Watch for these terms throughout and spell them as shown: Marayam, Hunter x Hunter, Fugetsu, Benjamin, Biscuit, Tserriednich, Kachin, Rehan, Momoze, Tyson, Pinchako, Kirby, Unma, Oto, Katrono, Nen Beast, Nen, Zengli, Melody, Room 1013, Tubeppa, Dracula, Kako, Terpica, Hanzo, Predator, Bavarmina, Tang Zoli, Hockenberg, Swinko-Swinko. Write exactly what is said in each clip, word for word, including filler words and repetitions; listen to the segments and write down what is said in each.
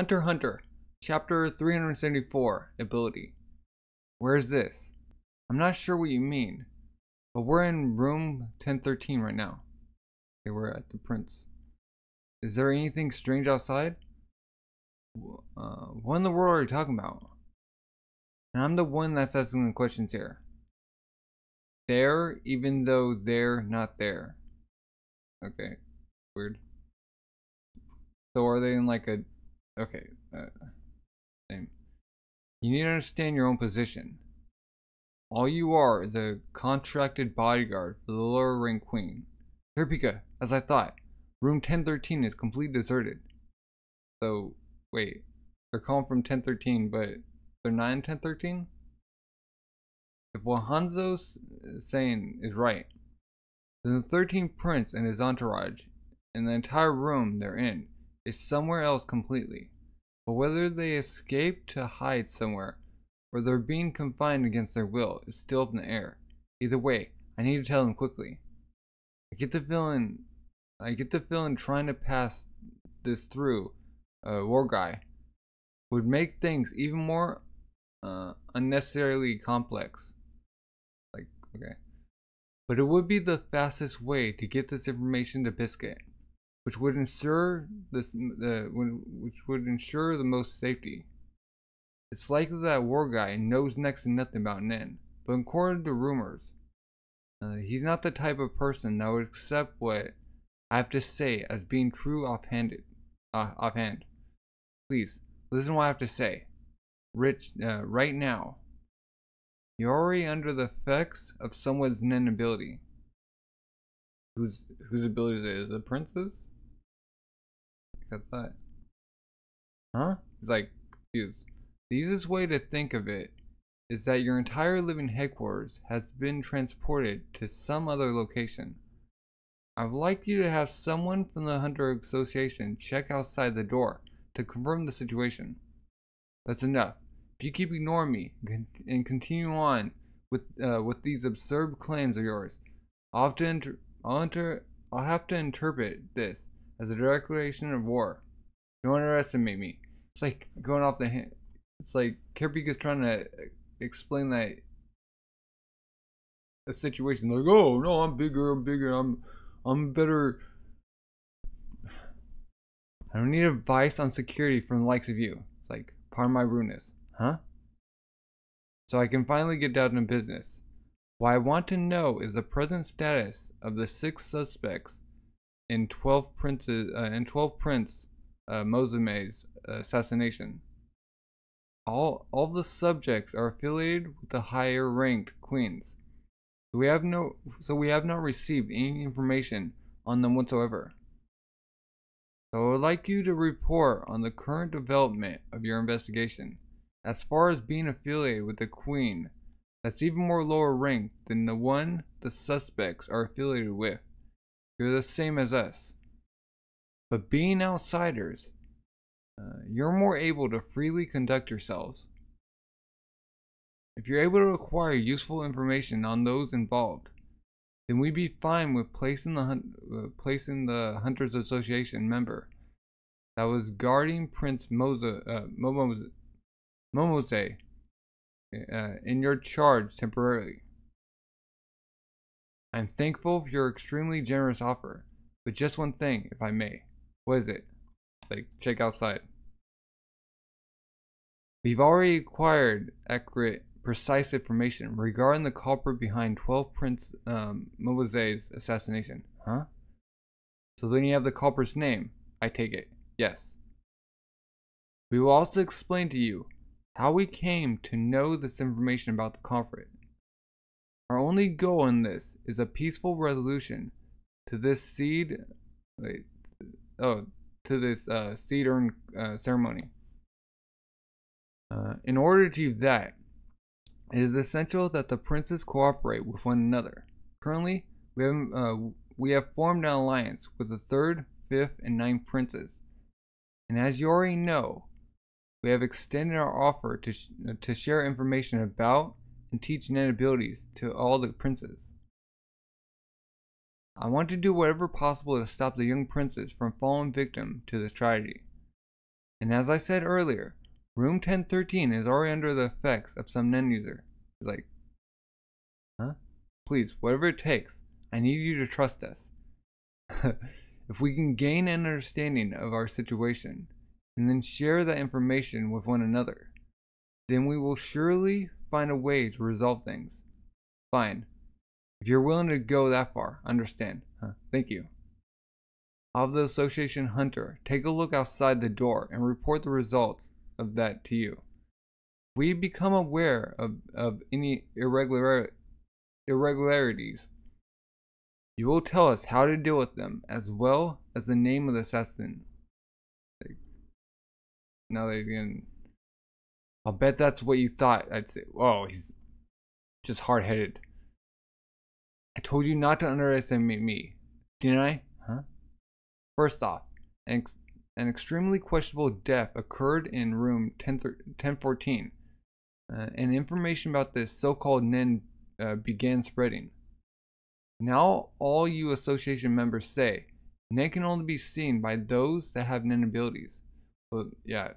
Hunter x Hunter, Chapter three hundred seventy-four, Ability. Where is this? I'm not sure what you mean, but we're in room ten thirteen right now. Okay, we're at the Prince. Is there anything strange outside? Uh, what in the world are you talking about? And I'm the one that's asking the questions here. There, even though they're not there. Okay, weird. So are they in like a... Okay, uh, same. You need to understand your own position. All you are is a contracted bodyguard for the lower rank queen. Terpica, as I thought. Room ten thirteen is completely deserted. So, wait. They're calling from ten thirteen, but they're not in ten thirteen? If what Hanzo's saying is right, then the thirteenth prince and his entourage, and the entire room they're in, is somewhere else completely. But whether they escaped to hide somewhere, or they're being confined against their will, is still up in the air. Either way, I need to tell them quickly. I get the feeling, I get the feeling trying to pass this through a war guy would make things even more uh, unnecessarily complex. Like, okay. But it would be the fastest way to get this information to Biscuit, which would ensure this, uh, which would ensure the most safety. It's likely that war guy knows next to nothing about Nen, but according to rumors, uh, he's not the type of person that would accept what I have to say as being true offhanded, uh, offhand. Please listen to what I have to say, Rich, uh, right now. You're already under the effects of someone's Nen ability. Whose whose ability is it? Is it the prince's? I thought. Huh? He's like confused. The easiest way to think of it is that your entire living headquarters has been transported to some other location. I'd like you to have someone from the Hunter Association check outside the door to confirm the situation. That's enough. If you keep ignoring me and continue on with uh, with these absurd claims of yours, I'll have to inter I'll, inter I'll have to interpret this as a declaration of war. Don't underestimate me. It's like going off the hand. It's like Kirby's trying to explain that a situation. Like, oh no, I'm bigger. I'm bigger. I'm I'm better. I don't need advice on security from the likes of you. It's like part of my rudeness. Huh? So I can finally get down to business. What I want to know is the present status of the six suspects in twelve princes uh, in twelve prince uh, Momoze's assassination. All all the subjects are affiliated with the higher ranked queens. So we have no so we have not received any information on them whatsoever. So I would like you to report on the current development of your investigation. As far as being affiliated with the queen, that's even more lower ranked than the one the suspects are affiliated with. You're the same as us. But being outsiders, uh, you're more able to freely conduct yourselves. If you're able to acquire useful information on those involved, then we'd be fine with placing the, hun uh, placing the Hunters Association member that was guarding Prince Moza, uh, Momoze. Momoze, uh, in your charge temporarily. I'm thankful for your extremely generous offer, but just one thing, if I may. What is it? Like, check outside. We've already acquired accurate, precise information regarding the culprit behind twelve Prince um, Momoze's assassination. Huh? So then you have the culprit's name. I take it. Yes. We will also explain to you how we came to know this information about the culprit. Our only goal in this is a peaceful resolution to this seed, wait, oh, to this uh, seed urn uh, ceremony. Uh, in order to achieve that, it is essential that the princes cooperate with one another. Currently, we have uh, we have formed an alliance with the third, fifth, and ninth princes, and as you already know, we have extended our offer to, sh to share information about and teach Nen abilities to all the princes. I want to do whatever possible to stop the young princes from falling victim to this tragedy. And as I said earlier, room ten thirteen is already under the effects of some Nen user. He's like, huh? Please, whatever it takes, I need you to trust us. If we can gain an understanding of our situation, and then share that information with one another, then we will surely find a way to resolve things. Fine. If you're willing to go that far, understand. Huh? Thank you. Of the Association Hunter, take a look outside the door and report the results of that to you. We become aware of, of any irregular, irregularities. You will tell us how to deal with them, as well as the name of the assassin. Like, now they again. I'll bet that's what you thought. I'd say, oh, he's just hard-headed. I told you not to underestimate me, didn't I? Huh? First off, an, ex an extremely questionable death occurred in room ten fourteen, uh, and information about this so-called Nen uh, began spreading. Now all you association members say, Nen can only be seen by those that have Nen abilities. But yeah.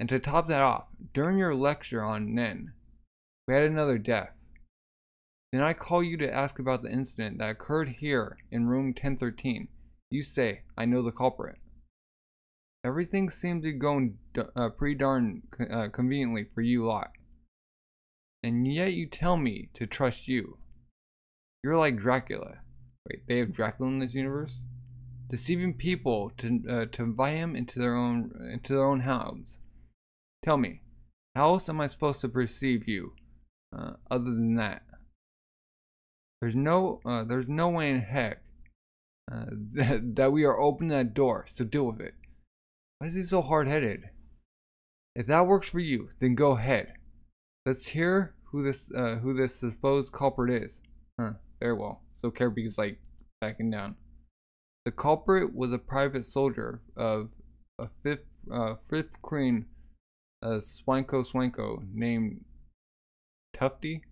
And to top that off, during your lecture on Nen, we had another death. Then I call you to ask about the incident that occurred here in room ten thirteen. You say, I know the culprit. Everything seems to be going uh, pretty darn uh, conveniently for you lot. And yet you tell me to trust you. You're like Dracula. Wait, they have Dracula in this universe? Deceiving people to, uh, to invite him into their own, into their own homes. Tell me, how else am I supposed to perceive you uh, other than that? There's no, uh, there's no way in heck Uh, that, that we are opening that door, so deal with it. Why is he so hard-headed? If that works for you, then go ahead. Let's hear who this uh, who this supposed culprit is. Huh, very well. So Kirby is like backing down. The culprit was a private soldier of a fifth uh, fifth queen, uh, Swinko-Swinko, named Tuffdy.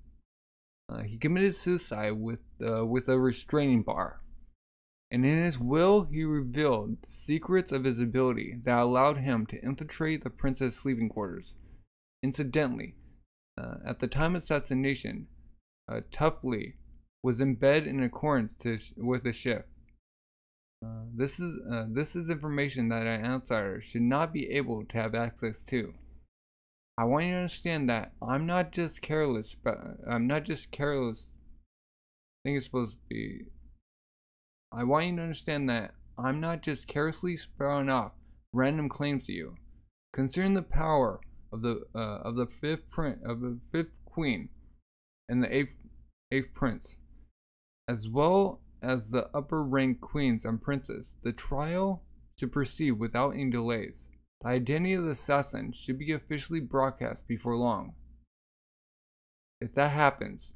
Uh, he committed suicide with uh, with a restraining bar. And in his will, he revealed the secrets of his ability that allowed him to infiltrate the princess' sleeping quarters. Incidentally, uh, at the time of assassination, uh, Tuffdy was in bed in accordance to sh with the shift. Uh, this is uh, this is information that an outsider should not be able to have access to. I want you to understand that I'm not just careless. But I'm not just careless. I think it's supposed to be. I want you to understand that I'm not just carelessly spouting off random claims to you. Considering the power of the uh, of the fifth prince, of the fifth queen, and the eighth eighth prince, as well as the upper ranked queens and princes, the trial should proceed without any delays. The identity of the assassin should be officially broadcast before long. If that happens,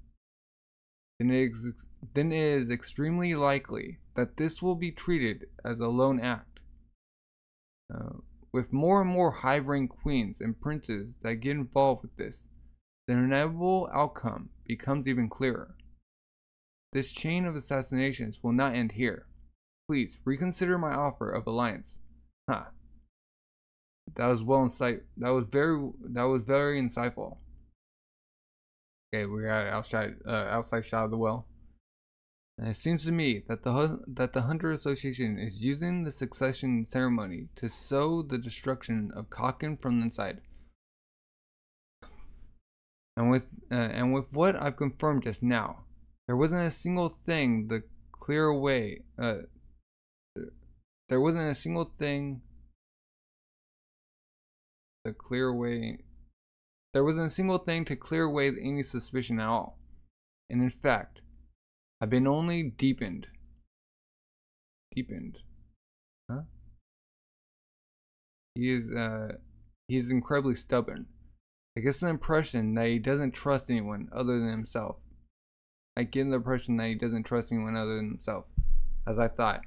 then it is then it is extremely likely that this will be treated as a lone act. Uh, with more and more high-ranked queens and princes that get involved with this, the inevitable outcome becomes even clearer. This chain of assassinations will not end here. Please reconsider my offer of alliance. Ha! Huh. That was well insight. That was very. That was very insightful. Okay, we're outside. Uh, outside shot of the well. And it seems to me that the that the Hunter Association is using the succession ceremony to sow the destruction of Kachin from the inside. And with uh, and with what I've confirmed just now, there wasn't a single thing to clear away. Uh, there wasn't a single thing to clear away. There wasn't a single thing to clear away any suspicion at all. And in fact, I've been only deepened. Deepened. Huh? He is, uh, he is incredibly stubborn. I get the impression that he doesn't trust anyone other than himself. I get the impression that he doesn't trust anyone other than himself, as I thought.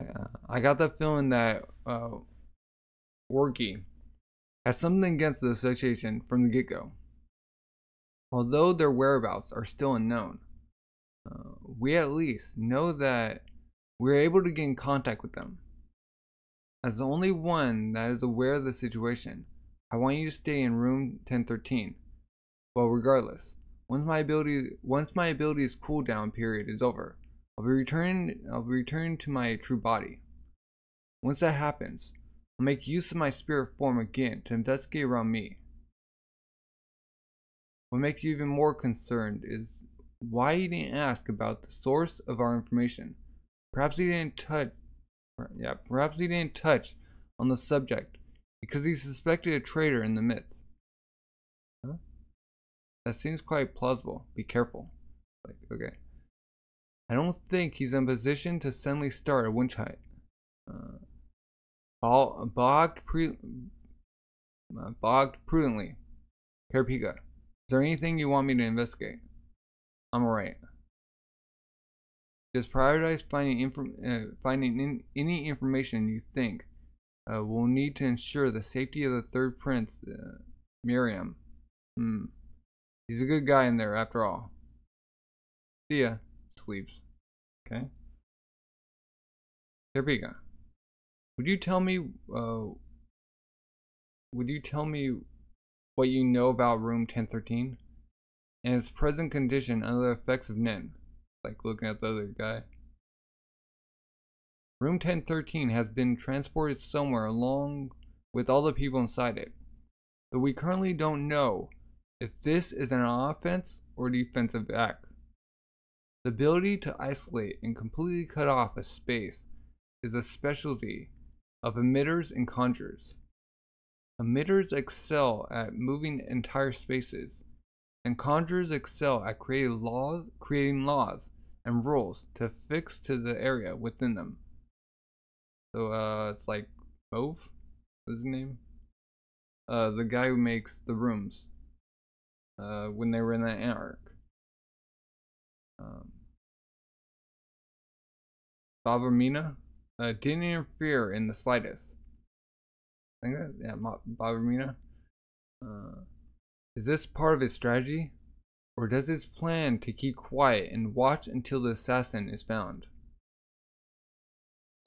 Uh, I got the feeling that uh, Orgy has something against the association from the get-go, although their whereabouts are still unknown. Uh, we at least know that we're able to get in contact with them. As the only one that is aware of the situation, I want you to stay in room ten thirteen. Well, regardless, once my ability once my ability's cooldown period is over, I'll be returning I'll be returning to my true body. Once that happens, I'll make use of my spirit form again to investigate around me. What makes you even more concerned is why you didn't ask about the source of our information. Perhaps you didn't touch yeah, perhaps you didn't touch on the subject because he suspected a traitor in the myth. Huh? That seems quite plausible. Be careful. Like, okay. I don't think he's in position to suddenly start a winch hunt. Uh, ball, bogged, pre, uh, bogged prudently. Terpica, is there anything you want me to investigate? I'm alright. Just prioritize finding inform uh, finding in any information you think uh, will need to ensure the safety of the third prince, uh, Marayam. Hmm. He's a good guy in there, after all. See ya. Sleeps. Okay. Terpica, would you tell me? Uh, would you tell me what you know about room ten thirteen and its present condition under the effects of Nen? Like looking at the other guy. Room ten thirteen has been transported somewhere along with all the people inside it. Though we currently don't know if this is an offense or defensive act. The ability to isolate and completely cut off a space is a specialty of emitters and conjurers. Emitters excel at moving entire spaces, and conjurers excel at creating laws, creating laws and rules to affix to the area within them. So, uh, it's like Mauve, what's his name? Uh, the guy who makes the rooms, uh, when they were in that anarch. Um, Bavarmina uh, didn't interfere in the slightest. I think that, yeah, Bavarmina. Uh, is this part of his strategy? Or does his plan to keep quiet and watch until the assassin is found?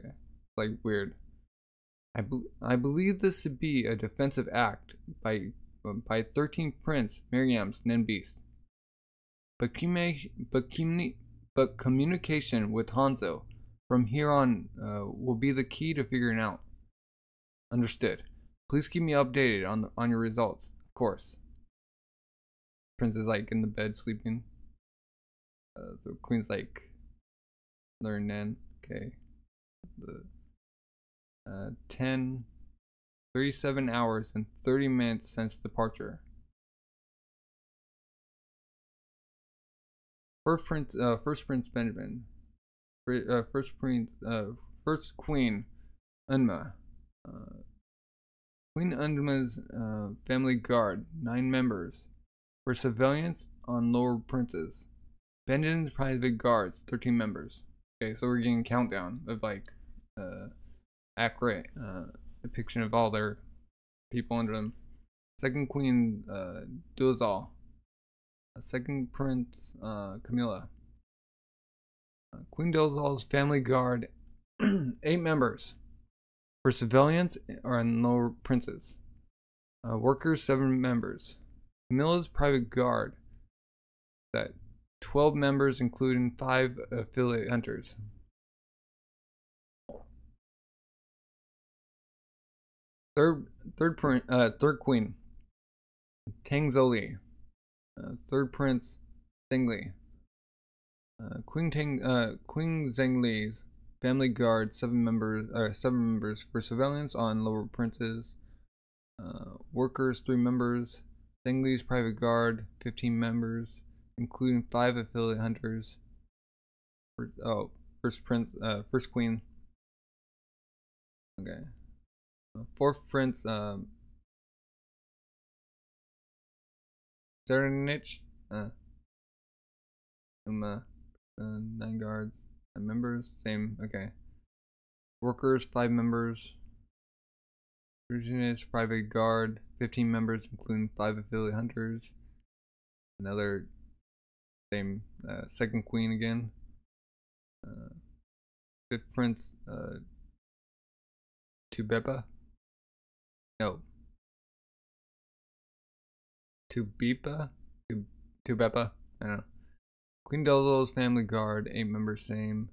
Okay. Like, weird. I, be I believe this to be a defensive act by by thirteenth Prince Marayam's Nen Beast. But, commu but, commu but communication with Hanzo from here on uh, will be the key to figuring out. Understood. Please keep me updated on, the, on your results, of course. Prince is like in the bed sleeping. Uh, the queen's like, learn Nen. Okay. The uh, ten, thirty-seven hours and thirty minutes since departure. First Prince, uh, First Prince Benjamin. Uh, first Prince, uh, First Queen, Unma. Uh, Queen Unma's uh, family guard, nine members. For surveillance on lower princes. Benjamin's private guards, thirteen members. Okay, so we're getting a countdown of like uh, accurate uh, depiction of all their people under them. Second Queen uh, Duzal. Second Prince uh, Camilla. Uh, Queen Duzal's family guard, eight members. For surveillance on lower princes. Uh, workers, seven members. Camilla's private guard, that twelve members, including five affiliate hunters. Third, third, prince, uh, third queen, Tang Zoli. Uh, third prince, Zengli. Uh, Queen Tang, uh, Queen Zengli's family guard, seven members, uh, seven members for surveillance on lower princes. Uh, workers, three members. Zengli's private guard, fifteen members, including five affiliate hunters. First, oh, first prince, uh, first queen. Okay. Uh, fourth prince, um, Tserriednich, uh, Uma, uh, nine guards, nine members, same, okay. Workers, five members. Tserriednich private guard, fifteen members, including five affiliate hunters. Another same uh, second queen again. Uh, fifth prince, uh, Tubeppa? No. Tubeppa? Tubeppa? I don't know. Queen Duzal's family guard, eight members, same.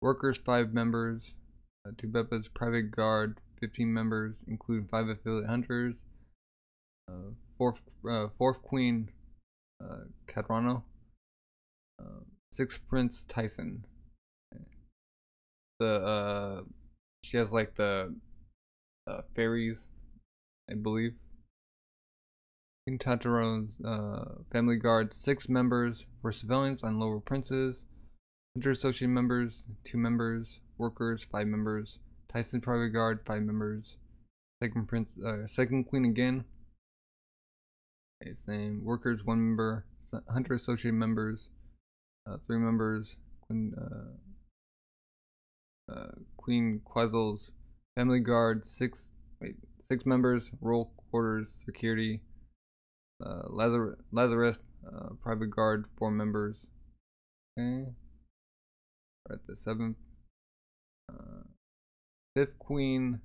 Workers, five members. Uh, Tubeppa's private guard, fifteen members, including five affiliate hunters. Uh, fourth, uh, fourth queen, uh, Katrono. Uh, sixth prince, Tyson. The uh, she has like the uh, fairies, I believe. King Tataron's uh, family guard, six members. For civilians on lower princes, Hunter associate members, two members. Workers, five members. Tyson private guard, five members. Second prince, uh, second queen again. Okay, same. Workers, one member. Hunter associate members, uh, three members. Queen, uh, uh, Queen Quetzal's family guard, six. Wait, six members. Royal quarters, security. Uh, Lazarus, Lazarus uh, private guard, four members. Okay. We're at the seventh. Uh, fifth queen,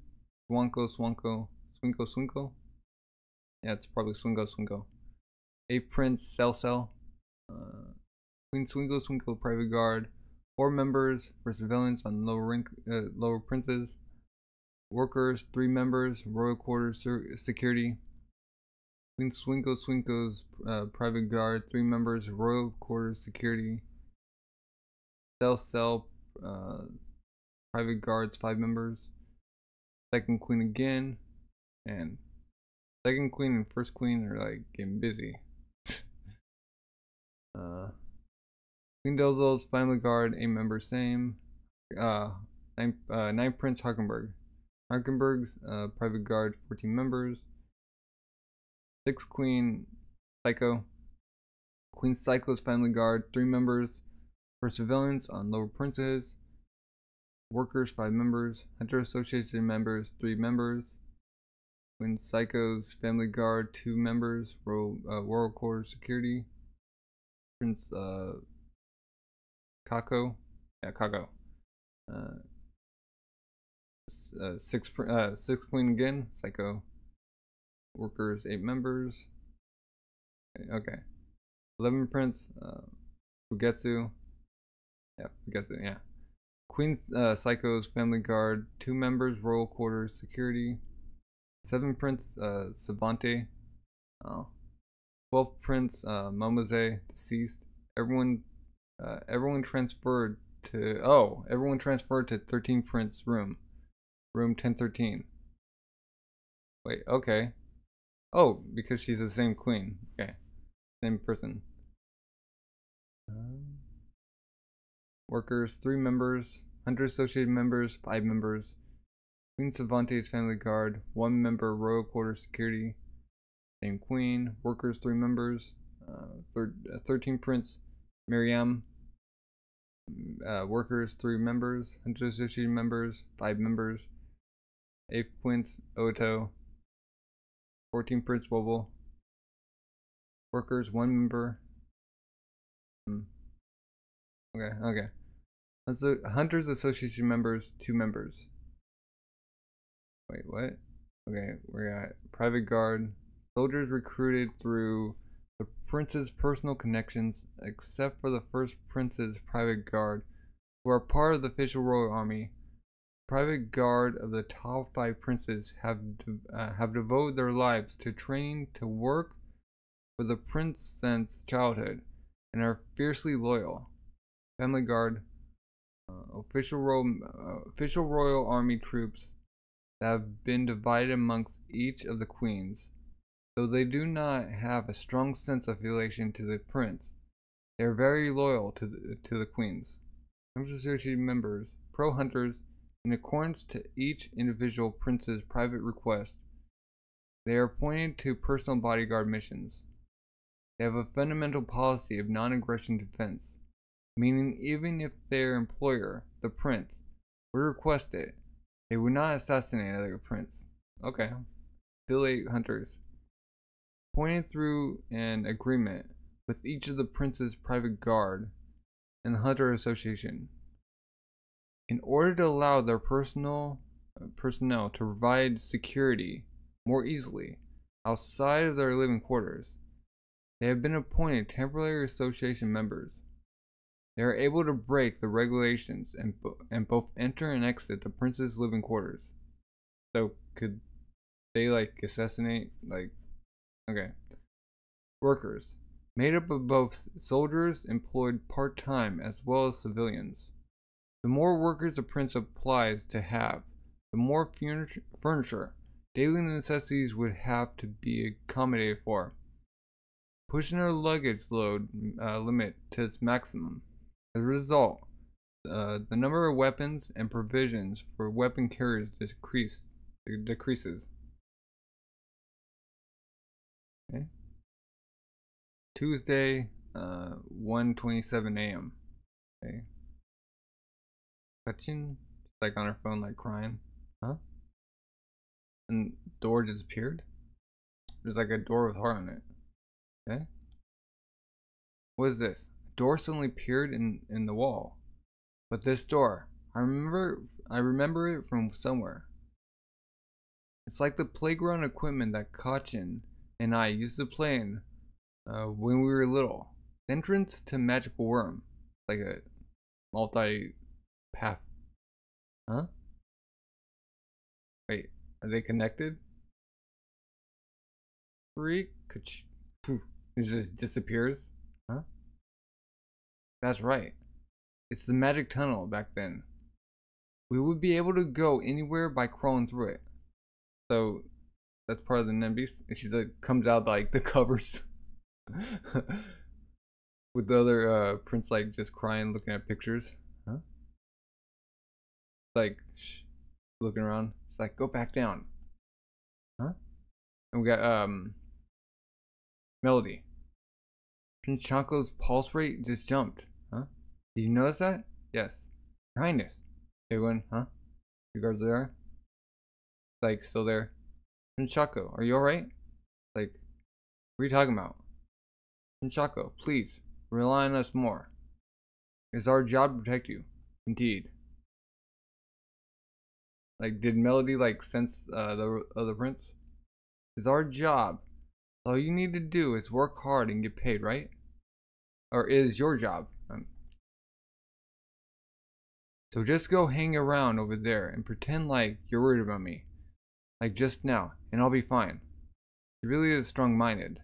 Swanko, Swanko, Swinko, Swinko. Yeah, it's probably Swinko, Swinko. Eighth prince, Cell Cell. Uh, Queen Swinko, Swinko, private guard, four members. For surveillance on lower rank, uh, lower princes. Workers, three members. Royal quarters, security. Queen Swinko Swinko's uh, private guard, three members, royal quarters, security. Cell Cell uh, private guards, five members. Second queen again, and second queen and first queen are like getting busy. uh, Queen Duzal's family guard, eight members, same. Uh, nine, uh, nine Prince Hockenberg. Hockenberg's uh, private guard, fourteen members. Six Queen Psycho. Queen Psycho's family guard, three members. For surveillance on lower princes. Workers, five members. Hunter associated members, three members. Queen Psycho's family guard, two members. Royal, uh, Royal Quarters security. Prince uh, Kako. Yeah, Kako. Uh, uh, six, uh, six Queen again, Psycho. Workers, eight members. Okay. Eleven Prince, uh, Fugetsu. Yeah, Fugetsu, yeah. Queen uh, Psycho's family guard, two members, royal quarters, security. Seven Prince, uh, Savante. Oh. Twelve Prince, uh, Momoze, deceased. Everyone, uh, everyone transferred to, oh, everyone transferred to thirteen Prince room. Room ten thirteen. Wait, okay. Oh, because she's the same queen. Okay. Same person. Um, workers, three members. Hunter associated members, five members. Queen Savante's family guard, one member, royal quarter security. Same queen. Workers, three members. Uh, thir uh, thirteen Prince Marayam. Uh, workers, three members. Hunter associated members, five members. eighth Prince Oto. fourteen Prince Wobble. Workers, one member. Hmm. Okay, okay. So Hunter's association members, two members. Wait, what? Okay, we got private guard. Soldiers recruited through the prince's personal connections, except for the first prince's private guard, who are part of the official royal army. Private guard of the top five princes have uh, have devoted their lives to training to work for the prince since childhood, and are fiercely loyal. Family guard, uh, official royal uh, official royal army troops that have been divided amongst each of the queens, though they do not have a strong sense of affiliation to the prince. They are very loyal to the, to the queens. Associated members, pro hunters. In accordance to each individual prince's private request, they are appointed to personal bodyguard missions. They have a fundamental policy of non-aggression defense, meaning even if their employer, the prince, would request it, they would not assassinate another prince. Okay. Affiliate hunters. Appointed through an agreement with each of the prince's private guard and the hunter association. In order to allow their personal personnel to provide security more easily outside of their living quarters. They have been appointed temporary association members. They are able to break the regulations and, bo and both enter and exit the prince's living quarters. So could they like assassinate like okay. Workers, made up of both soldiers employed part-time as well as civilians. The more workers the prince applies to have, the more furniture daily necessities would have to be accommodated for, pushing their luggage load uh, limit to its maximum. As a result, uh, the number of weapons and provisions for weapon carriers decreased, decreases. Okay. Tuesday, uh, one twenty-seven A M Okay. Kachin, like on her phone, like crying. Huh? And door disappeared. There's like a door with heart on it. Okay. What is this? A door suddenly appeared in in the wall. But this door, I remember, I remember it from somewhere. It's like the playground equipment that Kachin and I used to play in uh, when we were little. Entrance to Magical Worm, like a multi. Path. Huh? Wait, are they connected? Freak. It just disappears. Huh? That's right. It's the magic tunnel back then. We would be able to go anywhere by crawling through it. So, that's part of the Nen Beast. And she's like, comes out like the covers. With the other uh, prince like just crying, looking at pictures. Like shh, looking around, it's like go back down, huh? And we got um Melody. Pinchako's pulse rate just jumped, huh? Did you notice that? Yes, Your Highness. Everyone, huh? You guards there? Like still there? Pinchako, are you all right? Like, what are you talking about? Pinchako, please rely on us more. It's our job to protect you. Indeed. Like, did Melody, like, sense uh, the other prince? It's our job. All you need to do is work hard and get paid, right? Or is your job. Um, so just go hang around over there and pretend like you're worried about me. Like just now, and I'll be fine. She really is strong-minded.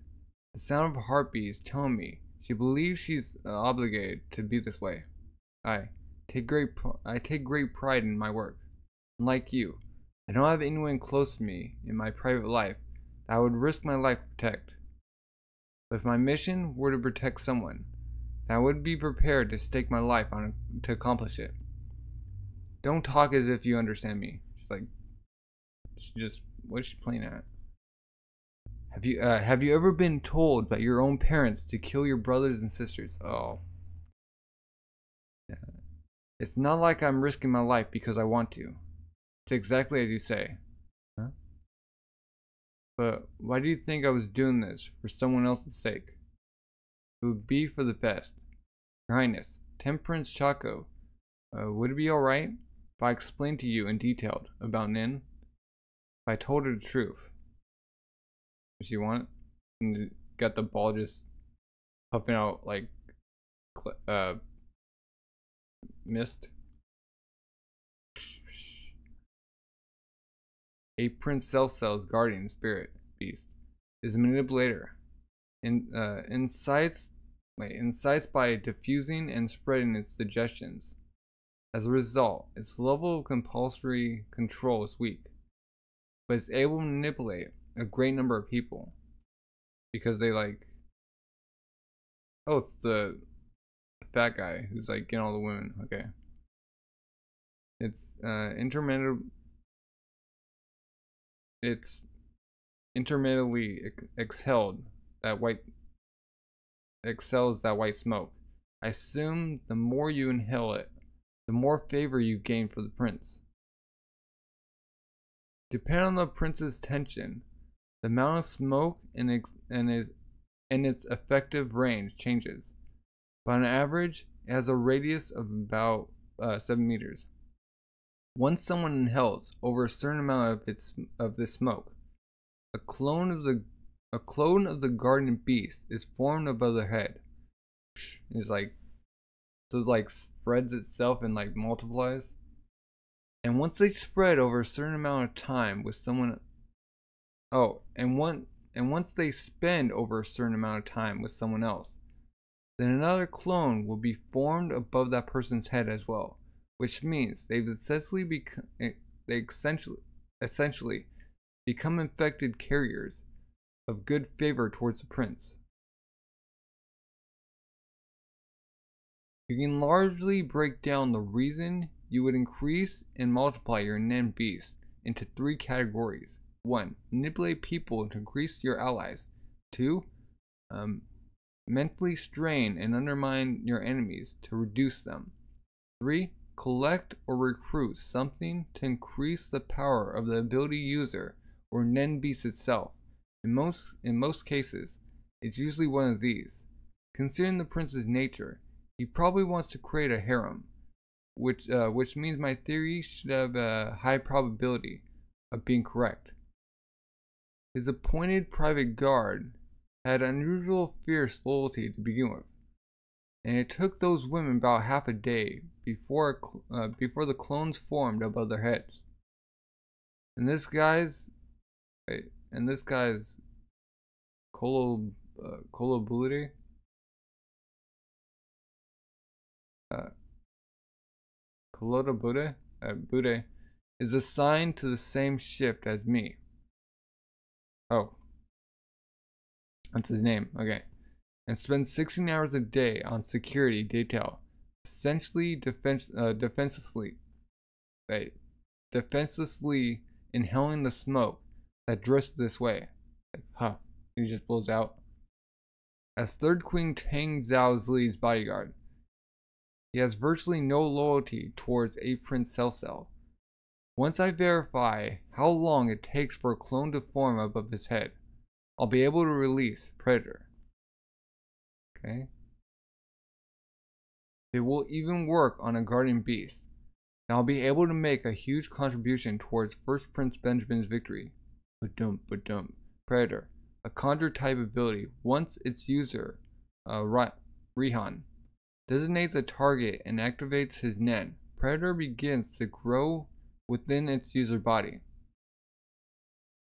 The sound of her heartbeat is telling me she believes she's uh, obligated to be this way. I take great pr I take great pride in my work. Like you, I don't have anyone close to me in my private life that I would risk my life to protect. But if my mission were to protect someone, then I would be prepared to stake my life on it to accomplish it. Don't talk as if you understand me. She's like, she just, what is she playing at? Have you, uh, have you ever been told by your own parents to kill your brothers and sisters? Oh. Yeah. It's not like I'm risking my life because I want to. It's exactly as you say. Huh? But why do you think I was doing this for someone else's sake? It would be for the best. Your Highness, Temperance Chaco, uh, would it be alright if I explained to you in detail about Nen? If I told her the truth. Does she want it? And got the ball just puffing out like uh, mist. A Prince Cell's guardian spirit beast is a manipulator, and in, uh, incites, wait, incites by diffusing and spreading its suggestions. As a result, its level of compulsory control is weak, but it's able to manipulate a great number of people because they like. Oh, it's the fat guy who's like getting all the women. Okay, it's uh, interminable. It's intermittently exhaled that white exhales that white smoke. I assume the more you inhale it, the more favor you gain for the prince. Depending on the prince's tension, the amount of smoke and ex and, it and its effective range changes, but on average, it has a radius of about uh, seven meters. Once someone inhales over a certain amount of its of this smoke, a clone of the a clone of the guardian beast is formed above their head. It's like so it like spreads itself and like multiplies. And once they spread over a certain amount of time with someone Oh, and one and once they spend over a certain amount of time with someone else, then another clone will be formed above that person's head as well, which means they've essentially become they essentially essentially become infected carriers of good favor towards the prince. You can largely break down the reason you would increase and multiply your Nen Beast into three categories. One, manipulate people to increase your allies. Two, um, mentally strain and undermine your enemies to reduce them. Three, collect or recruit something to increase the power of the ability user or Nen Beast itself. In most, in most cases, it's usually one of these. Considering the prince's nature, he probably wants to create a harem, which uh, which means my theory should have a high probability of being correct. His appointed private guard had unusual fierce loyalty to begin with, and it took those women about half a day before uh, before the clones formed above their heads. And this guy's, wait, and this guy's, colo, uh, colability. Uh, Kuloda Bude, uh, Bude is assigned to the same shift as me. Oh, that's his name. Okay, and spends sixteen hours a day on security detail, essentially defense, uh, defenselessly, wait, defenselessly inhaling the smoke that drifts this way. Like, huh? He just blows out. As Third Queen Tang Zoli's bodyguard, he has virtually no loyalty towards a Prince Cell Cell. Once I verify how long it takes for a clone to form above his head, I'll be able to release Predator. Okay. It will even work on a Guardian Beast, and I'll be able to make a huge contribution towards First Prince Benjamin's victory. Ba-dum, ba-dum. Predator, a conjure type ability, once its user, uh, Rehan, designates a target and activates his Nen, Predator begins to grow within its user body.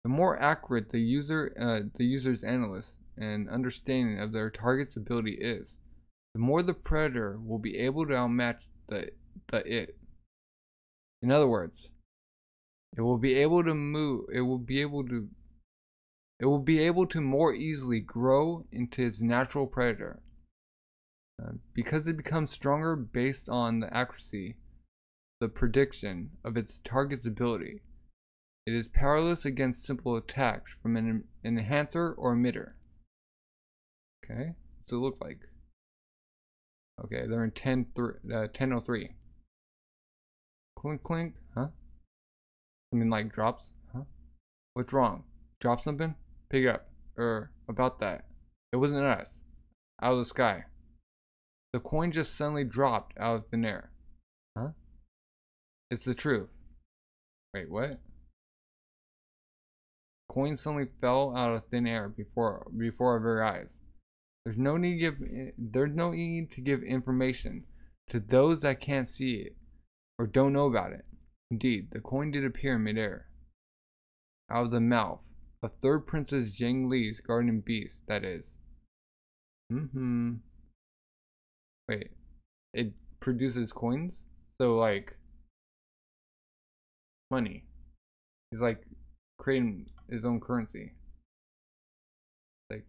The more accurate the user, uh, the user's analysis and understanding of their target's ability is, the more the Predator will be able to outmatch the, the it. In other words, it will be able to move. It will be able to. It will be able to more easily grow into its natural Predator. Uh, because it becomes stronger based on the accuracy, the prediction of its target's ability, it is powerless against simple attacks from an, an enhancer or emitter. Okay, what's it look like? Okay, they're in ten oh three. Clink, clink, huh? Something like drops, huh? What's wrong? Drop something? Pick it up. Er, about that. It wasn't us. Out of the sky. The coin just suddenly dropped out of thin air. Huh? It's the truth. Wait, what? Coin suddenly fell out of thin air before before our very eyes. There's no need to give there's no need to give information to those that can't see it or don't know about it. Indeed, the coin did appear in midair, out of the mouth of Third Princess Zhengli's guardian beast. That is. Mm-hmm. Wait, it produces coins? So, like, money. He's, like, creating his own currency. Like,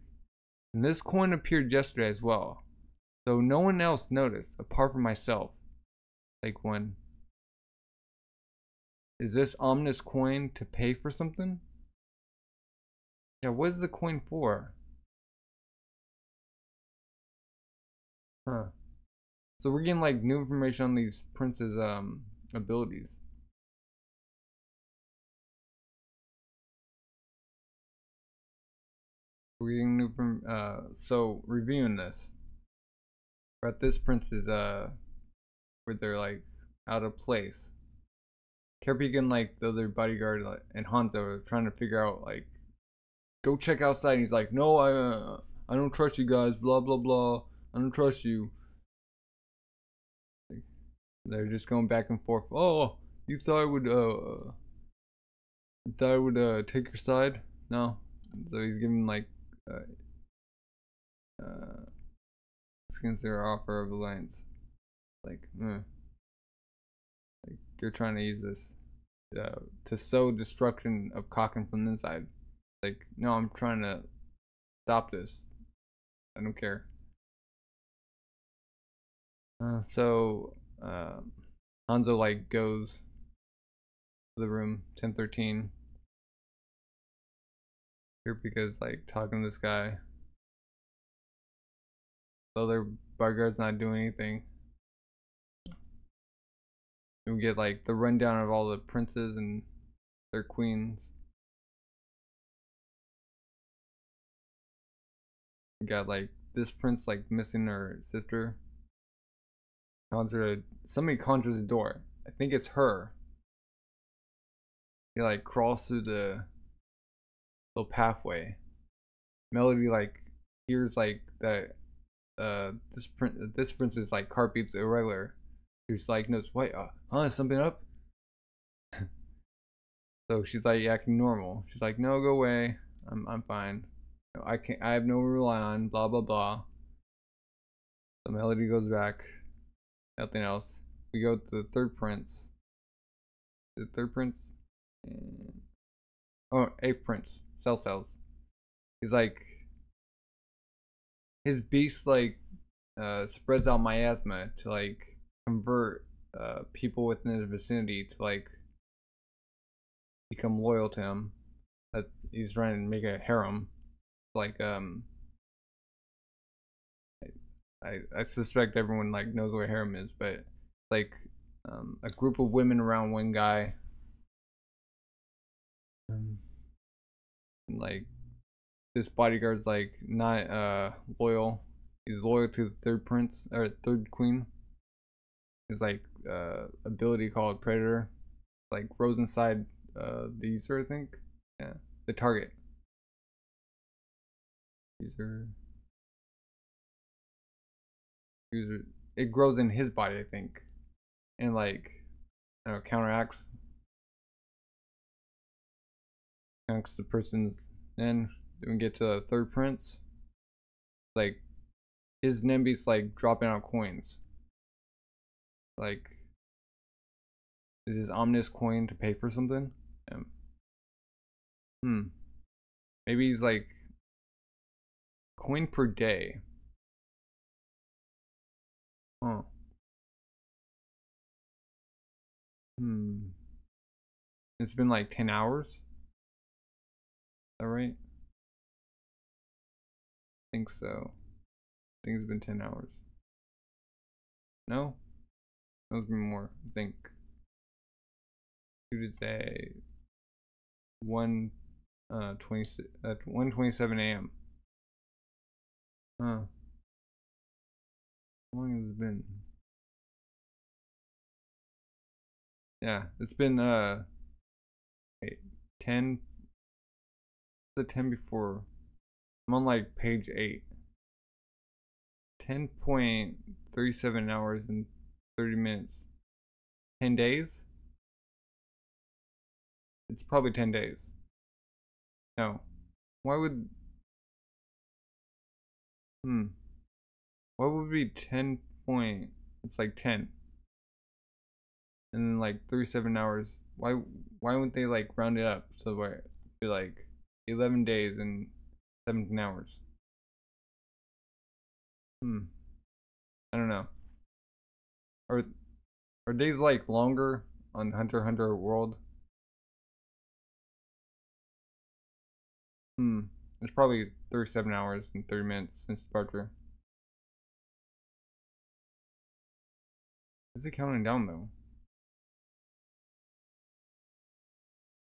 and this coin appeared yesterday as well. So no one else noticed, apart from myself. Like, when... Is this ominous coin to pay for something? Yeah, what is the coin for? Huh. So we're getting like new information on these princes' um abilities. We're getting new from uh so reviewing this. We're at this prince's uh where they're like out of place. Kirby and like the other bodyguard like, and Hanzo are trying to figure out like, go check outside. And he's like, no, I uh, I don't trust you guys. Blah blah blah. I don't trust you. Like, they're just going back and forth. Oh, you thought I would uh, you thought I would uh take your side? No. So he's giving like, uh, uh, let's consider offer of alliance. Like, uh, like you're trying to use this uh, to sow destruction of Kachin from the inside. Like, no, I'm trying to stop this. I don't care. Uh, so, uh, Hanzo like goes to the room ten thirteen. Because like talking to this guy, the other bodyguard's not doing anything. And we get like the rundown of all the princes and their queens. We got like this prince like missing her sister. Conjured somebody conjures a door. I think it's her. He like crawls through the little pathway. Melody like hears like that uh this prince this princess like car beeps irregular. She's like, knows what uh huh is something up? So she's like acting normal. She's like, no, go away. I'm I'm fine. No, I can't I have no one to rely on, blah blah blah. So Melody goes back. Nothing else. We go to the third prince. The third prince and oh eighth prince. Cell cells. He's like, his beast like uh, spreads out miasma to like convert uh, people within his vicinity to like become loyal to him. That he's trying to make a harem. Like um, I, I I suspect everyone like knows what a harem is, but like um, a group of women around one guy. Um. Like this bodyguard's like not uh loyal. He's loyal to the third prince or third queen. His like uh ability called Predator like rose inside uh the user, I think. Yeah, the target user user it grows in his body, I think, and like I don't know, counteracts the person's Nen. Then we get to the third prince. Like his Nen Beast like dropping out coins. Like is his ominous coin to pay for something? Yeah. Hmm. Maybe he's like coin per day. Huh. Hmm. It's been like ten hours. All right, I think so. I think it's been ten hours. No, it's been more. I think Tuesday, one uh twenty at uh, one twenty seven a.m. Huh? How long has it been? Yeah, it's been uh eight, ten. The ten before. I'm on like page eight. Ten point thirty seven hours and thirty minutes. Ten days? It's probably ten days. No. Why would Hmm. Why would it be ten point it's like ten. And then like thirty seven hours. Why why wouldn't they like round it up so where it'd be like eleven days and seventeen hours. Hmm. I don't know. Are are days like longer on Hunter x Hunter World? Hmm. It's probably thirty-seven hours and thirty minutes since departure. Is it counting down though?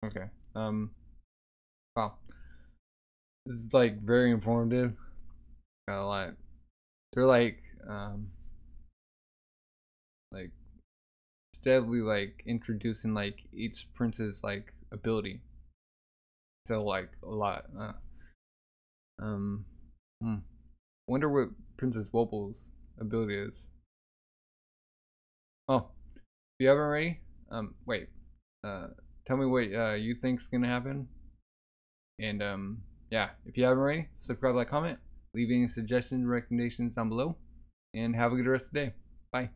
Okay. Um. Wow. This is like very informative. Got a lot. They're like, um, like steadily like introducing like each prince's like ability. So like a lot. Uh, um, hmm. Wonder what Princess Wobble's ability is. Oh, if you haven't already, um, wait. Uh, tell me what uh you think's gonna happen. And um, yeah, if you haven't already, subscribe, like, comment, leave any suggestions, recommendations down below, and have a good rest of the day. Bye.